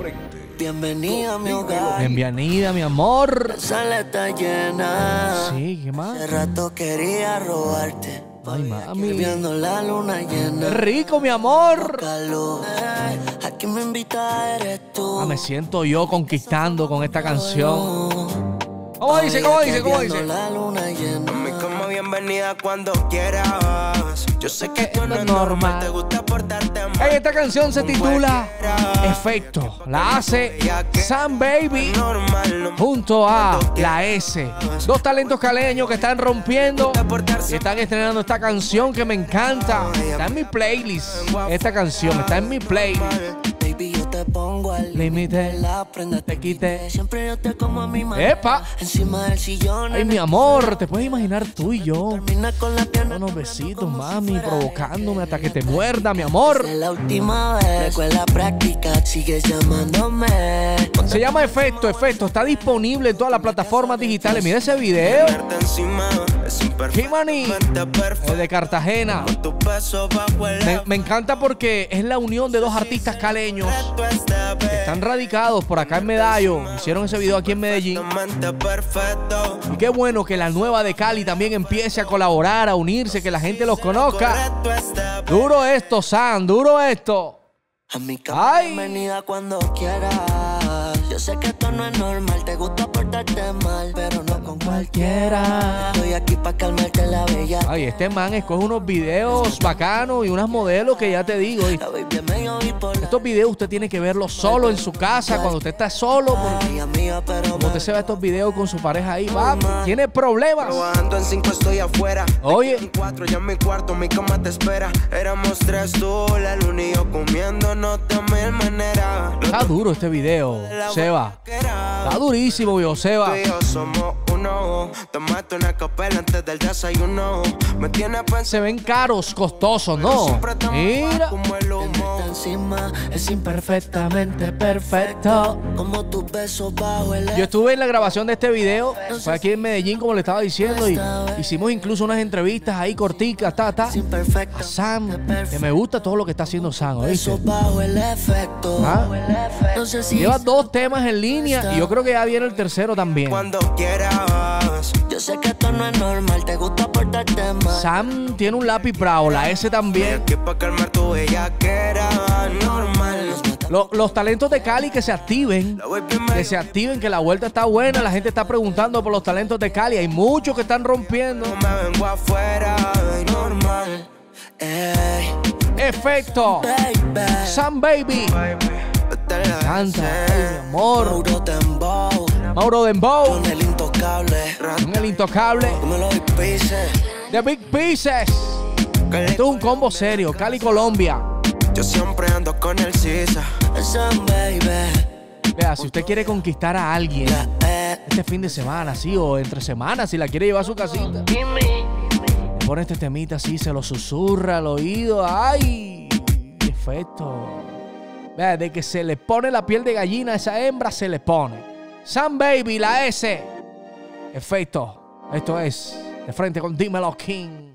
frente. Bienvenida a mi hogar. Bienvenida, mi amor. La sala está llena. Sí, ¿qué más? Hace rato quería robarte. Ay, mami. Viendo la luna llena. Rico, mi amor. Calor. Aquí me invita eres tú. Ah, me siento yo conquistando con esta canción. ¿Cómo dice? ¿Cómo dice? ¿Cómo dice? La luna llena. Como bienvenida cuando quieras. Yo sé que tú no es normal. Te gusta portarte mal. Hey, esta canción se titula Efecto. La hace Sam Baby junto a La S. Dos talentos caleños que están rompiendo y están estrenando esta canción que me encanta. Está en mi playlist. Esta canción está en mi playlist. Te pongo al límite, la prenda te quité. Siempre yo te como a mi mamá. ¡Epa! Encima del sillón. Ay, mi amor, te puedes imaginar tú y yo. Termina con la pierna. Unos besitos, mami, provocándome hasta que te muerda, mi amor. Es la última vez. Con la práctica sigues llamándome. Se llama Efecto, Efecto. Está disponible en todas las plataformas digitales. Mira ese video. Kimani, de Cartagena. Me encanta porque es la unión de dos artistas caleños que están radicados por acá en Medallo. Hicieron ese video aquí en Medellín. Y qué bueno que la nueva de Cali también empiece a colaborar, a unirse, que la gente los conozca. Duro esto, Sam, duro esto. Ay. Bienvenida cuando quieras. Yo sé que esto no es normal. Te gusta portarte mal, pero no con cualquiera. Estoy aquí para calmarte la bella. Ay, este man escoge unos videos bacanos y unas modelos que ya te digo. Estos videos usted tiene que verlos solo en su casa, cuando usted está solo. Cuando usted se ve estos videos con su pareja ahí, va, tiene problemas. Oye. Está duro este video, Seba. Está durísimo, viejo Seba. Se ven caros, costosos, ¿no? Mira. Es imperfectamente perfecto. Yo estuve en la grabación de este video. Fue aquí en Medellín, como le estaba diciendo. Y hicimos incluso unas entrevistas ahí corticas, a Sam. Que me gusta todo lo que está haciendo Sam, ¿oíste? ¿Ah? Lleva dos temas en línea y yo creo que ya viene el tercero también. Yo sé que esto no es normal, te gusta portarte mal. Sam tiene un lápiz bravo, la S también. Los talentos de Cali que se activen, que la vuelta está buena. La gente está preguntando por los talentos de Cali. Hay muchos que están rompiendo. Efecto, Sam Baby. Me encanta, mi amor. Mauro Dembow. Con el intocable. The Big Pieces. Esto es un combo serio. Cali, Colombia. Yo siempre ando con el Cisa. Vea, si usted quiere conquistar a alguien este fin de semana, sí, o entre semanas, si la quiere llevar a su casita, pone este temita así, se lo susurra al oído. ¡Ay! Efecto. Vea, de que se le pone la piel de gallina a esa hembra, se le pone. Sam Baby, la S. Efecto. Esto es De Frente con Dímelo King.